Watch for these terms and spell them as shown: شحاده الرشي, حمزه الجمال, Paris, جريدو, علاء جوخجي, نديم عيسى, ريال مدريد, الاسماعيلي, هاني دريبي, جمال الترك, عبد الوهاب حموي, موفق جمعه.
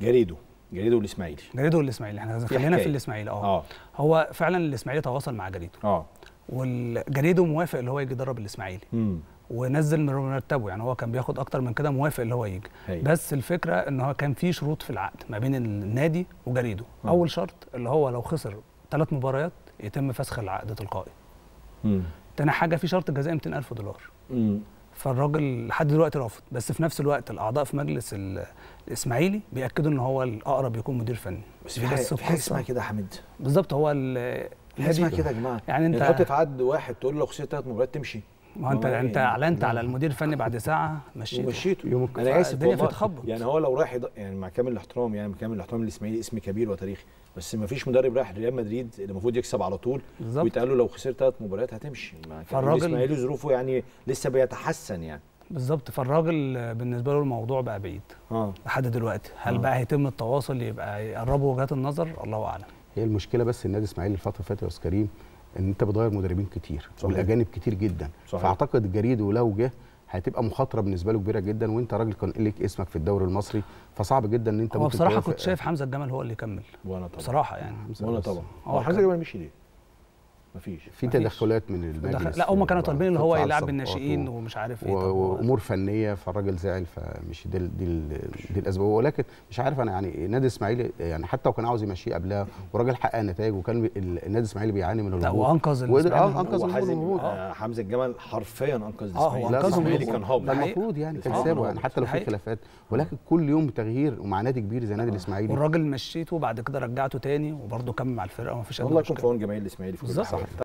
جريدو والاسماعيلي. احنا خلينا في الاسماعيلي. هو فعلا الاسماعيلي تواصل مع جريدو. والجريدو موافق اللي هو يجي يدرب الاسماعيلي. ونزل من مرتبه، يعني هو كان بياخد اكتر من كده، موافق اللي هو يجي. بس الفكره ان هو كان في شروط في العقد ما بين النادي وجريدو. اول شرط اللي هو لو خسر 3 مباريات يتم فسخ العقد تلقائي. تاني حاجه في شرط جزائي $200,000. فالراجل لحد دلوقتي رافض، بس في نفس الوقت الاعضاء في مجلس الاسماعيلي بياكدوا ان هو الاقرب يكون مدير فني. بس في حاجه اسمها كده يا حميد. بالظبط، هو الناس اسمها كده يا جماعه. يعني انت تحط عقد واحد تقول له خسرت 3 مباريات تمشي. ما هو انت اعلنت على المدير الفني بعد ساعه مشيته يومك. انا اسف والله، بتخبط. يعني هو لو رايح يعني مع كامل الاحترام، الاسماعيلي اسم كبير وتاريخي، بس ما فيش مدرب رايح ريال مدريد اللي المفروض يكسب على طول ويتقال له لو خسرت 3 مباريات هتمشي. الاسماعيلي ظروفه يعني لسه بيتحسن يعني. بالظبط، فالراجل بالنسبه له الموضوع بقى بعيد لحد دلوقتي. هل بقى هيتم التواصل يبقى يقربوا وجهات النظر؟ الله اعلم. هي المشكله بس النادي الاسماعيلي الفتره اللي فاتت يا استاذ كريم ان انت بتغير مدربين كتير والاجانب كتير جدا. فاعتقد الجريدو لو جه هتبقى مخاطره بالنسبه له كبيره جدا، وانت راجل كان ليك اسمك في الدوري المصري، فصعب جدا ان انت. هو بصراحه كنت شايف حمزه الجمال هو اللي يكمل. وانا طبعا بصراحه يعني هو حمزه الجمال مشي ليه؟ مفيش في تدخلات من المجلس. لا، هم كانوا طالبين اللي هو يلعب الناشئين ومش عارف ايه وامور فنيه، فالراجل زعل، فمش دي الاسباب. ولكن مش عارف انا يعني النادي الاسماعيلي يعني حتى وكان عاوز يمشيه قبلها، والراجل حقق نتائج، وكان النادي الاسماعيلي بيعاني من الهبوط وانقذ الهبوط. حمزه الجمال حرفيا انقذ الاسماعيلي. هو الاسماعيلي كان هابط المفروض يعني كان سابه، يعني حتى لو في خلافات، ولكن كل يوم تغيير ومع نادي كبير زي نادي الاسماعيلي. والراجل مشيته وبعد كده رجعته تاني وبرده كمل مع الفرقه ومفيش اي مشكله. الله يكون في عون جماهير الاسماعيلي في كل حاجه.